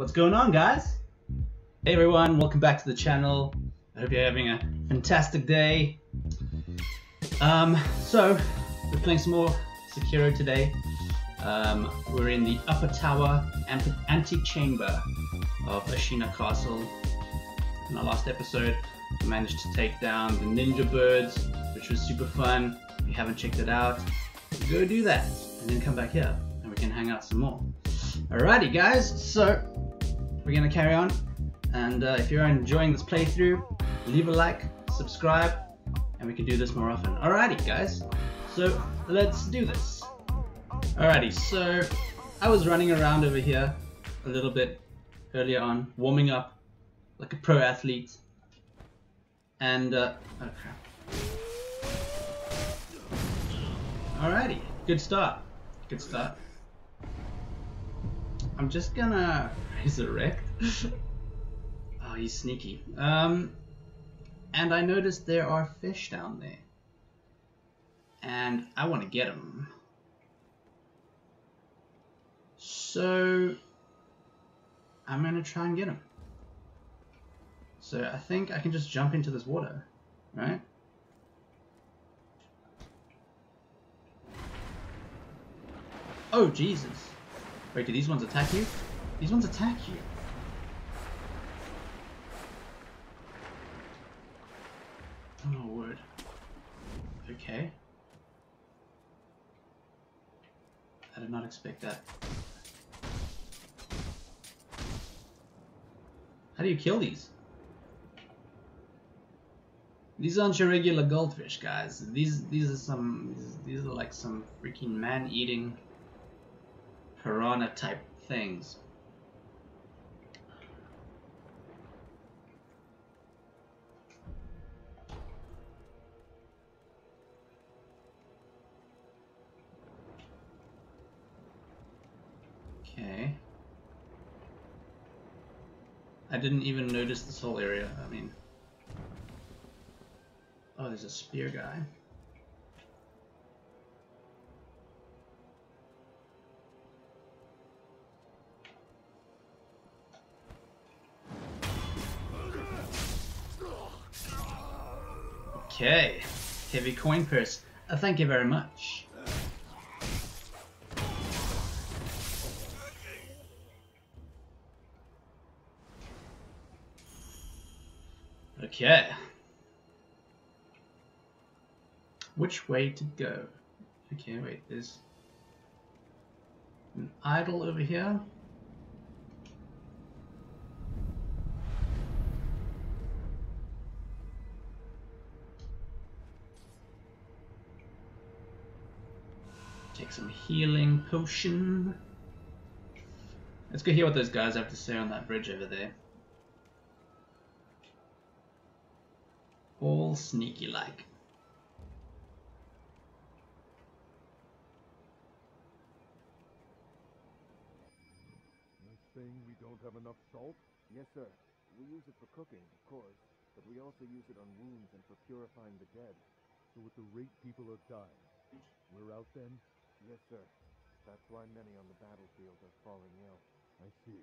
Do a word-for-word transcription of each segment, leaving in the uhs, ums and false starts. What's going on, guys? Hey everyone, welcome back to the channel. I hope you're having a fantastic day. Um, so, we're playing some more Sekiro today. Um, we're in the upper tower, ante antique chamber of Ashina Castle. In our last episode, we managed to take down the ninja birds, which was super fun. If you haven't checked it out, go do that, and then come back here, and we can hang out some more. Alrighty guys, so we're gonna carry on, and uh, if you're enjoying this playthrough, leave a like, subscribe, and we can do this more often. Alrighty guys, so let's do this. Alrighty, so I was running around over here a little bit earlier on, warming up like a pro athlete, and uh, oh crap. Alrighty, good start, good start. I'm just gonna resurrect. Oh, he's sneaky. Um, and I noticed there are fish down there. And I want to get them. So, I'm gonna try and get them. So, I think I can just jump into this water, right? Oh, Jesus. Wait, do these ones attack you? These ones attack you. Oh my word. Okay. I did not expect that. How do you kill these? These aren't your regular goldfish, guys. These these are some these, these are like some freaking man-eating piranha type things. Okay. I didn't even notice this whole area. I mean, oh, there's a spear guy. Okay, heavy coin purse. Uh, thank you very much. Okay. Which way to go? Okay, wait, there's an idol over here. Take some healing potion. Let's go hear what those guys have to say on that bridge over there. All sneaky like. You're saying we don't have enough salt? Yes, sir. We use it for cooking, of course, but we also use it on wounds and for purifying the dead. So at the rate people are dying, we're out then? Yes, sir. That's why many on the battlefield are falling ill. I see.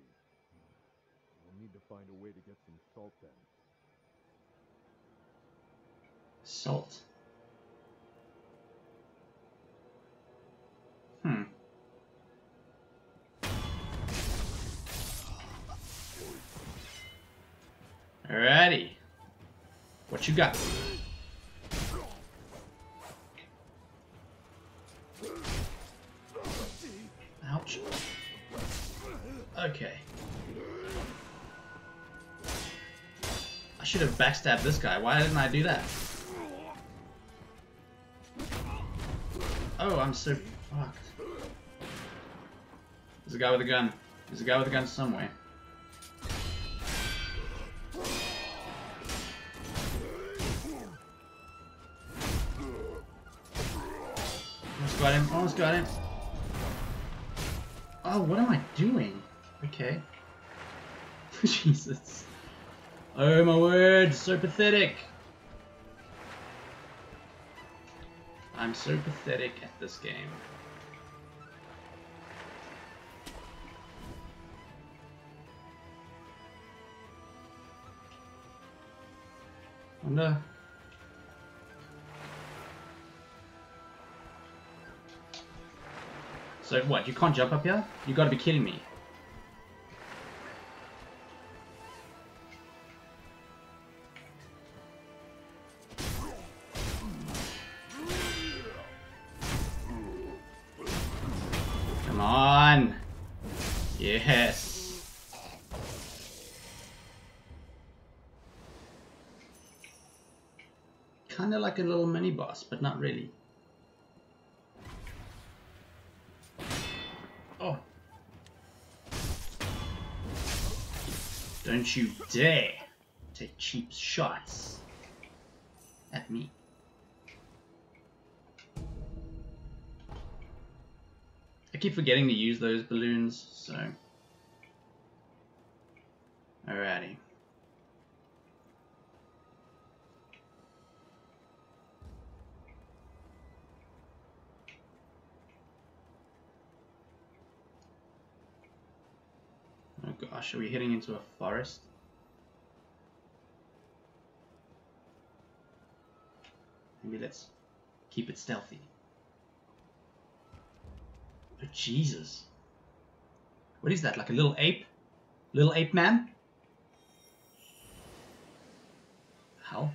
We'll need to find a way to get some salt then. Salt. Hmm. Alrighty. What you got? Ouch. Okay. I should have backstabbed this guy. Why didn't I do that? Oh, I'm so fucked. There's a guy with a gun. There's a guy with a gun somewhere. Almost got him. Almost got him. Oh, what am I doing? Okay. Jesus. Oh my word, so pathetic. I'm so pathetic at this game. wonder. So what, you can't jump up here? You gotta be kidding me. Come on. Yes. Kind of like a little mini boss, but not really. Oh. Don't you dare take cheap shots at me. I keep forgetting to use those balloons, so. Alrighty. Oh gosh, are we heading into a forest? Maybe let's keep it stealthy. Oh, Jesus. What is that? Like a little ape? Little ape man? How?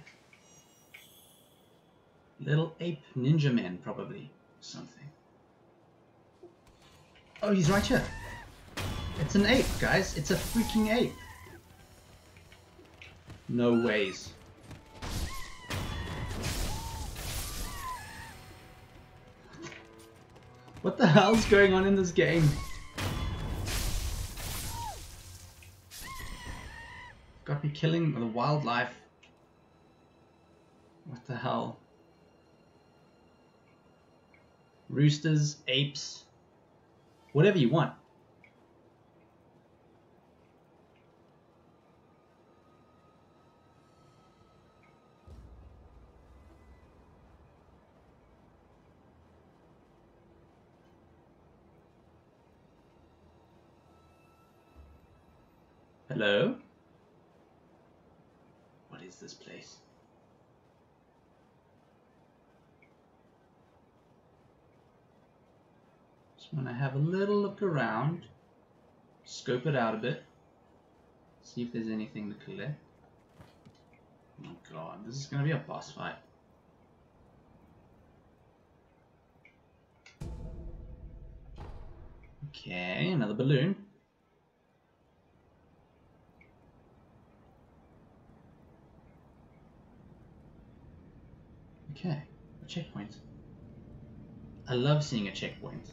Little ape ninja man, probably. Something. Oh, he's right here. It's an ape, guys. It's a freaking ape. No ways. What the hell's going on in this game? Got me killing the wildlife. What the hell? Roosters, apes, whatever you want. Hello? What is this place? Just want to have a little look around, scope it out a bit, see if there's anything to collect. Oh my god, this is going to be a boss fight. Okay, another balloon. Okay, a checkpoint. I love seeing a checkpoint.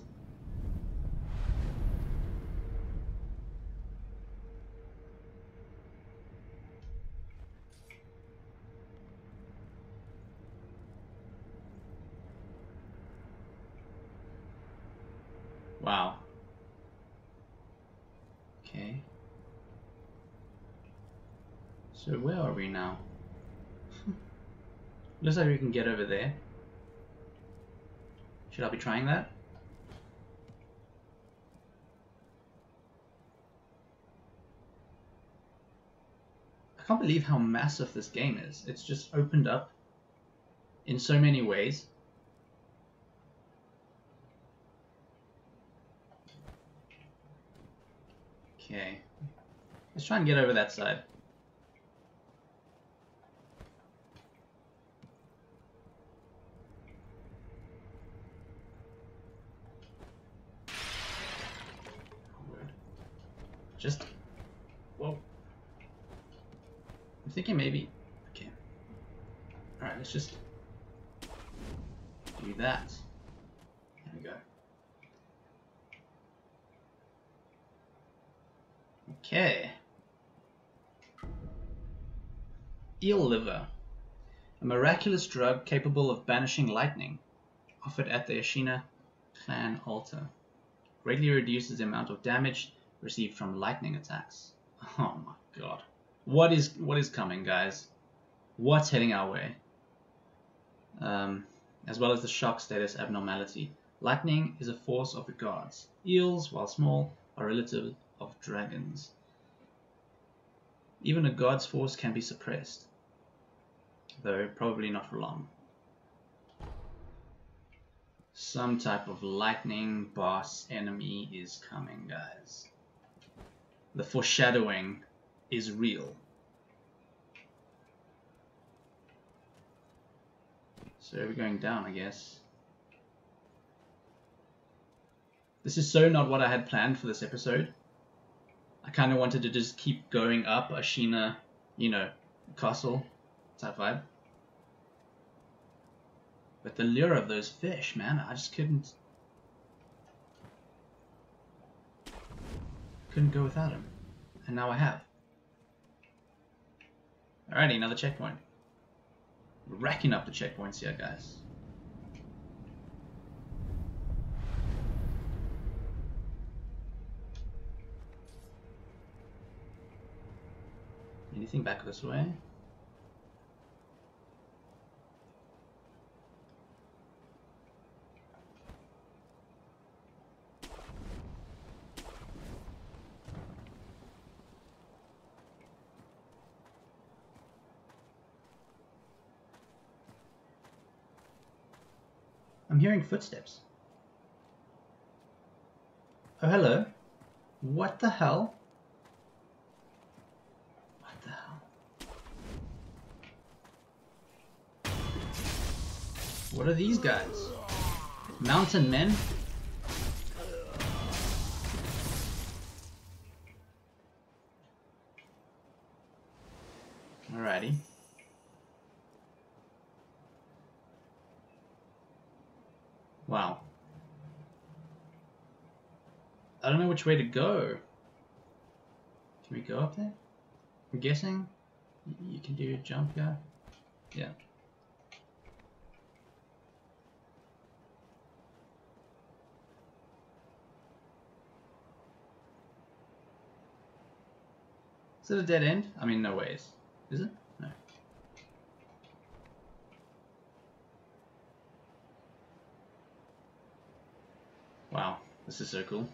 Wow. Okay. So where are we now? Looks like we can get over there. Should I be trying that? I can't believe how massive this game is. It's just opened up in so many ways. Okay. Let's try and get over that side. Just, whoa. I'm thinking maybe, okay. All right, let's just do that. There we go. Okay. Eel liver, a miraculous drug capable of banishing lightning, offered at the Ashina clan altar. Greatly reduces the amount of damage received from lightning attacks. Oh my god. What is what is coming, guys? What's heading our way? Um, as well as the shock status abnormality. Lightning is a force of the gods. Eels, while small, are relative of dragons. Even a god's force can be suppressed. though probably not for long. Some type of lightning boss enemy is coming, guys. The foreshadowing is real. So we're going down, I guess. This is so not what I had planned for this episode. I kind of wanted to just keep going up Ashina, you know, Castle type vibe. But the lure of those fish, man, I just couldn't... Couldn't go without him. And now I have. Alrighty, another checkpoint. We're racking up the checkpoints here, guys. Anything back this way? I'm hearing footsteps. Oh, hello. What the hell? What the hell? What are these guys? Mountain men? Alrighty. Wow. I don't know which way to go. Can we go up there? I'm guessing you can do a jump guy. Yeah. Is it a dead end? I mean, no ways. Is it? No. Wow, this is so cool.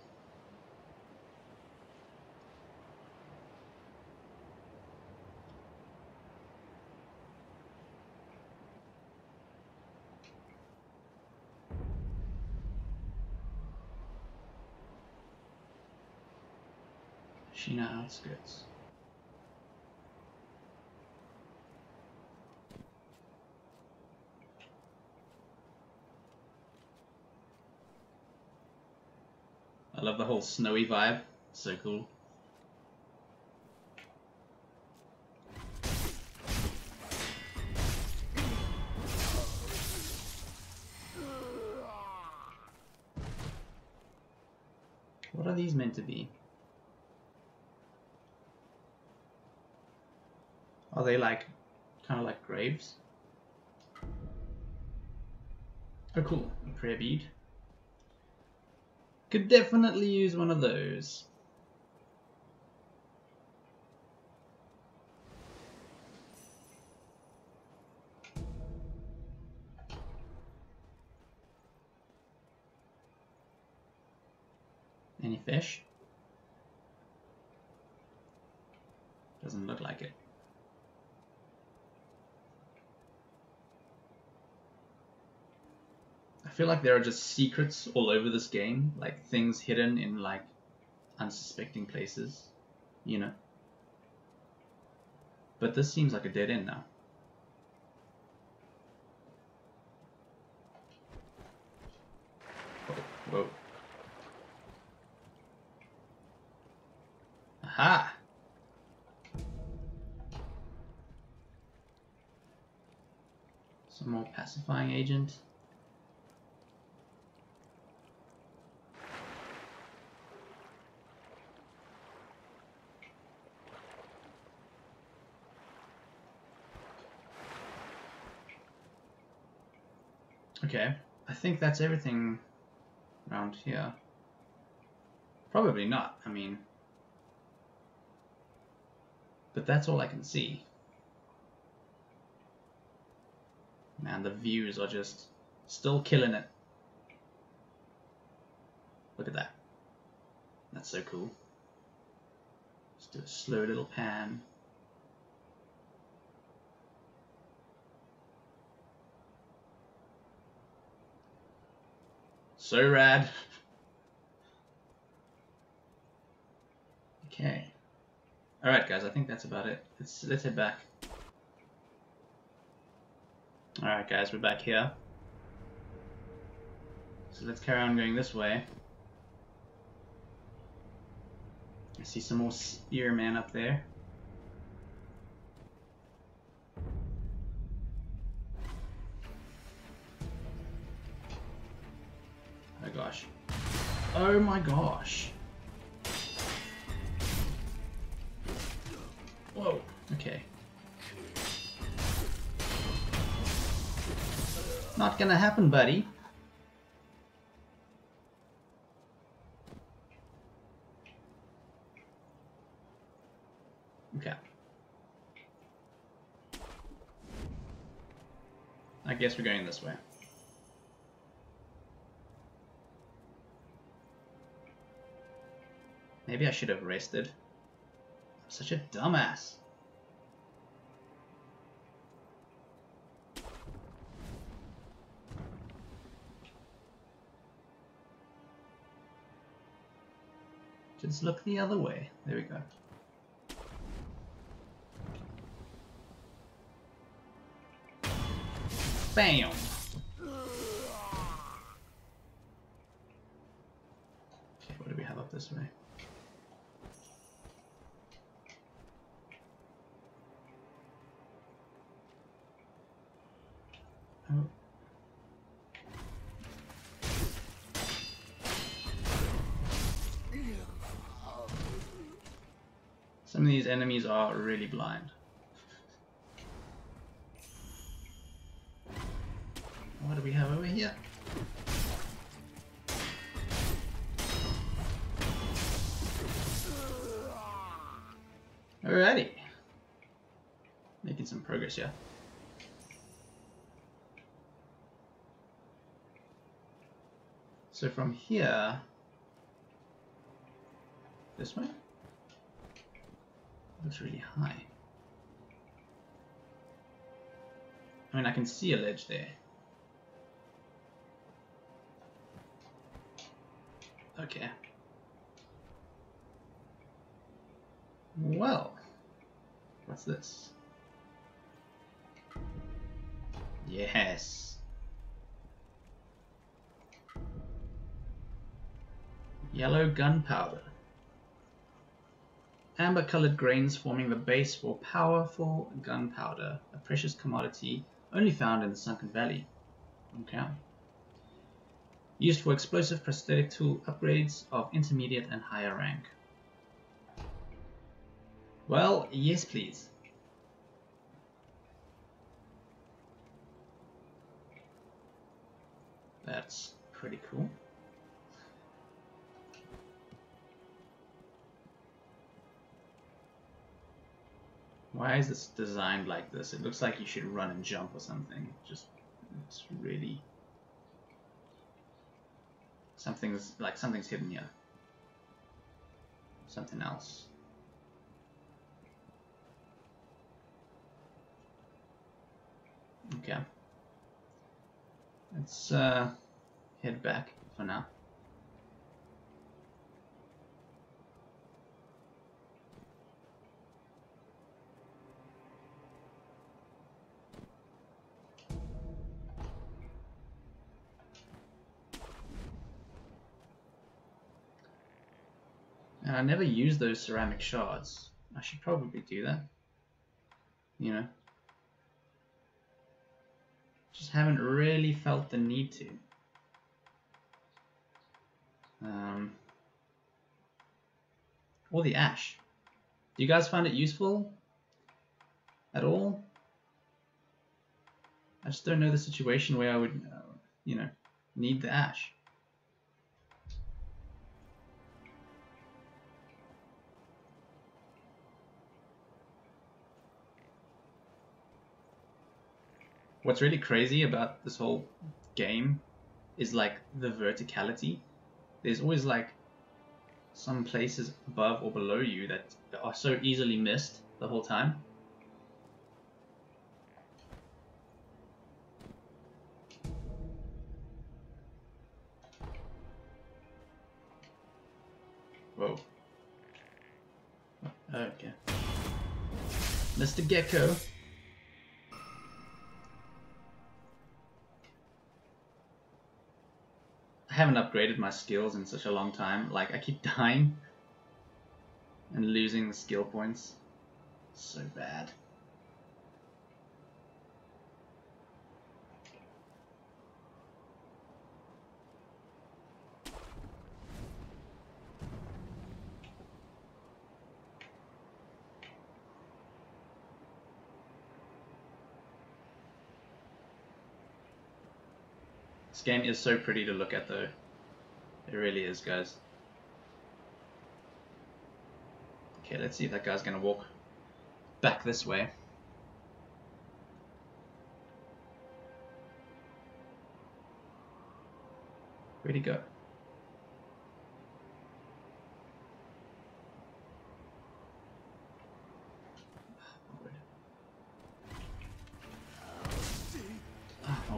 Ashina Outskirts. I love the whole snowy vibe. So cool. What are these meant to be? Are they like, kind of like graves? Oh cool, a prayer bead. Could definitely use one of those. Any fish? Doesn't look like it. I feel like there are just secrets all over this game, like things hidden in like unsuspecting places, you know. But this seems like a dead end now. Whoa. Whoa. Aha! Some more pacifying agent. Okay, I think that's everything around here. Probably not, I mean. But that's all I can see. Man, the views are just still killing it. Look at that. That's so cool. Just do a slow little pan. So rad. Okay. Alright guys, I think that's about it. Let's, let's head back. Alright guys, we're back here. So let's carry on going this way. I see some more spearman up there. Oh gosh. Oh my gosh. Whoa, okay. Not gonna happen, buddy. Okay. I guess we're going this way. Maybe I should have rested. I'm such a dumbass. Just look the other way. There we go. Bam! Okay, what do we have up this way? Oh. Some of these enemies are really blind. What do we have over here? Alrighty. Making some progress here. So from here, this way? Looks really high. I mean, I can see a ledge there. Okay. Well, what's this? Yes. Yellow gunpowder. Amber colored grains forming the base for powerful gunpowder, a precious commodity only found in the Sunken Valley. Okay. Used for explosive prosthetic tool upgrades of intermediate and higher rank. Well, yes please. That's pretty cool. Why is this designed like this? It looks like you should run and jump or something. Just, it's really... Something's, like, something's hidden here. Something else. Okay. Let's, uh, head back for now. And I never use those ceramic shards. I should probably do that. You know. Just haven't really felt the need to. Um, or the ash. Do you guys find it useful? At all? I just don't know the situation where I would, uh, you know, need the ash. What's really crazy about this whole game is like the verticality. There's always like some places above or below you that are so easily missed the whole time. Whoa. Okay. Mister Gecko. I haven't upgraded my skills in such a long time. Like, I keep dying and losing the skill points. So bad. This game is so pretty to look at though. It really is, guys. Okay, let's see if that guy's gonna walk back this way. Where'd he go?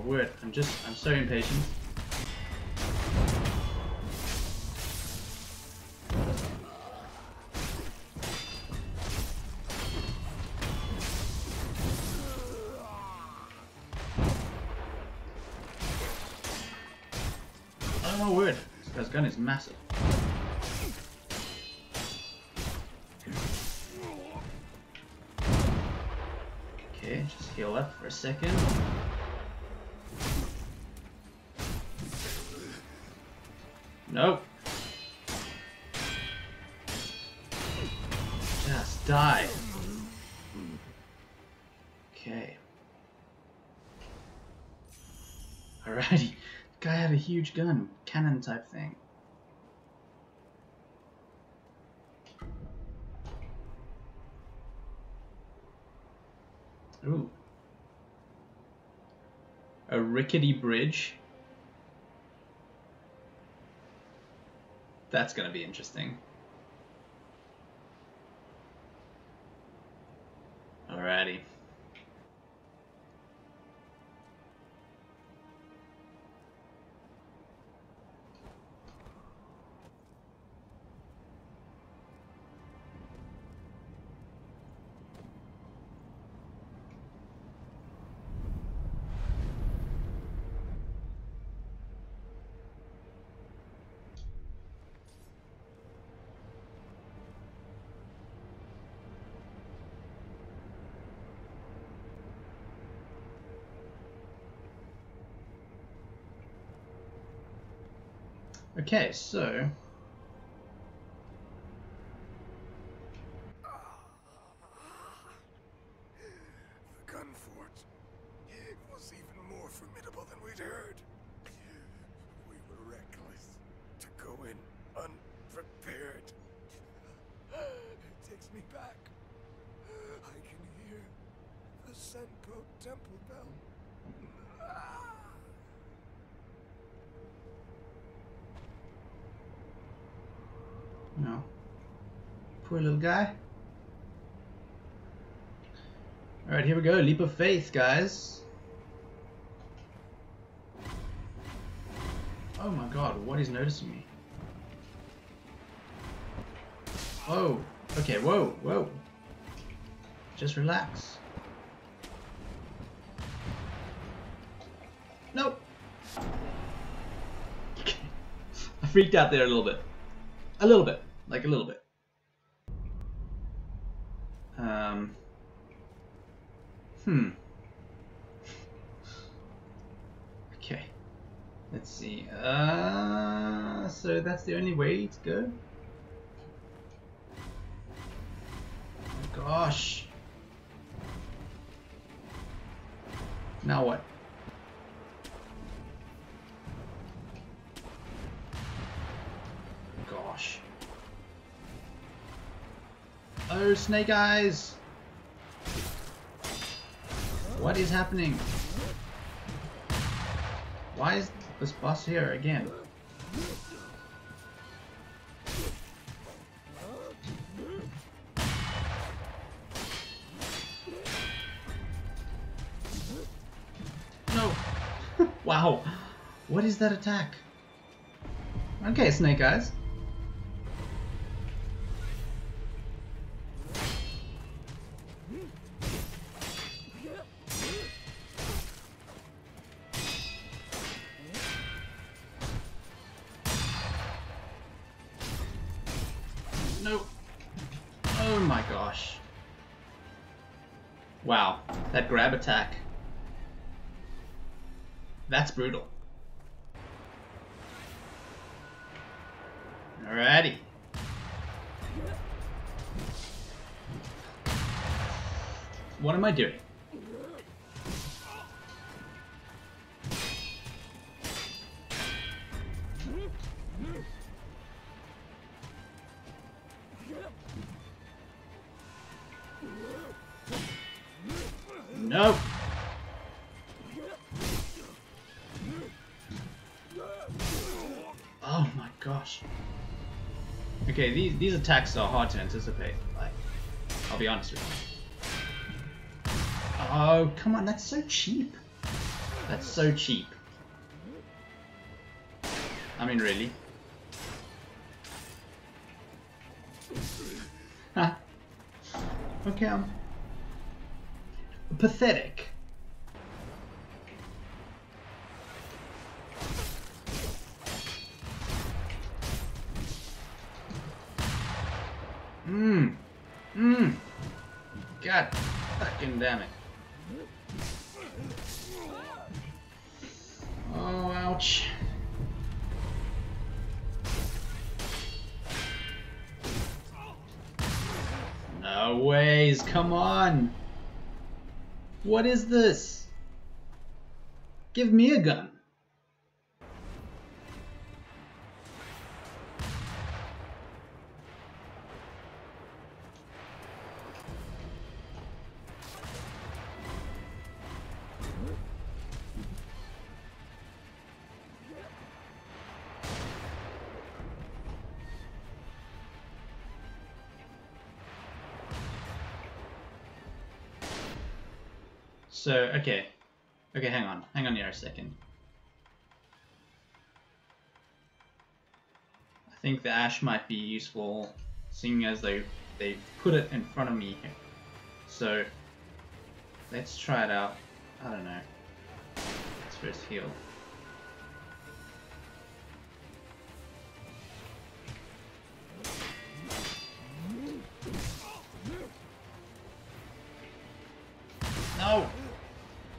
Word. I'm just, I'm so impatient. Oh my word, this guy's gun is massive. Okay, just heal up for a second. Nope. Just die. Okay. Alrighty. The guy had a huge gun, cannon type thing. Ooh. A rickety bridge. That's going to be interesting. Alrighty. Okay, so the gun fort, it was even more formidable than we'd heard. We were reckless to go in unprepared. It takes me back. I can hear the Senpo temple bell. No. Poor little guy. Alright, here we go. Leap of faith, guys. Oh my god, what is noticing me? Oh, okay, whoa, whoa. Just relax. Nope. I freaked out there a little bit. A little bit. Like a little bit. Um. Hmm. Okay. Let's see. Uh, so that's the only way to go? Oh, gosh. Now what? Gosh. Oh, Snake Eyes! What is happening? Why is this boss here again? No! Wow! What is that attack? Okay, Snake Eyes. No. Oh my gosh. Wow, that grab attack. That's brutal. Alrighty. What am I doing? No. Oh my gosh. Okay, these these attacks are hard to anticipate. Like, I'll be honest with you. Oh come on, that's so cheap. That's so cheap. I mean, really. Huh. Okay. I'm pathetic. Mmm. Mmm. God fucking damn it. Oh, ouch. No ways, come on. What is this? Give me a gun. So, okay. Okay, hang on. Hang on here a second. I think the ash might be useful, seeing as they they put it in front of me here. So, let's try it out. I don't know. Let's first heal. No!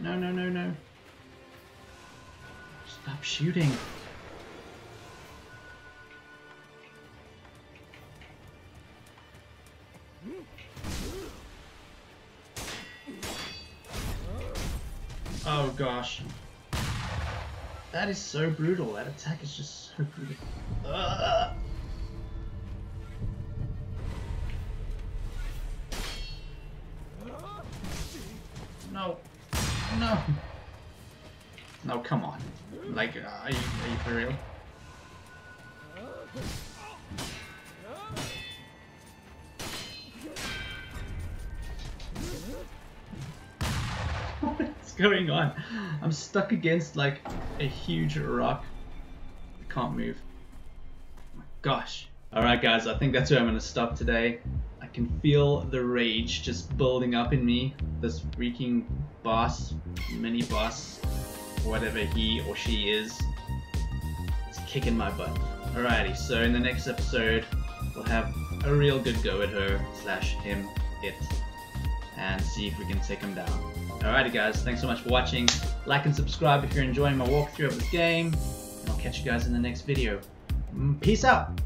No, no, no, no. Stop shooting. Oh gosh. That is so brutal. That attack is just so brutal. Ugh. No. No. No, come on. Like, uh, are you, are you for real? What's going on? I'm stuck against, like, a huge rock. I can't move. Oh my gosh. Alright guys, I think that's where I'm going to stop today. I can feel the rage just building up in me. This freaking boss, mini boss, whatever he or she is, is kicking my butt. Alrighty, so in the next episode, we'll have a real good go at her, slash him, it, and see if we can take him down. Alrighty guys, thanks so much for watching. Like and subscribe if you're enjoying my walkthrough of this game, and I'll catch you guys in the next video. Peace out!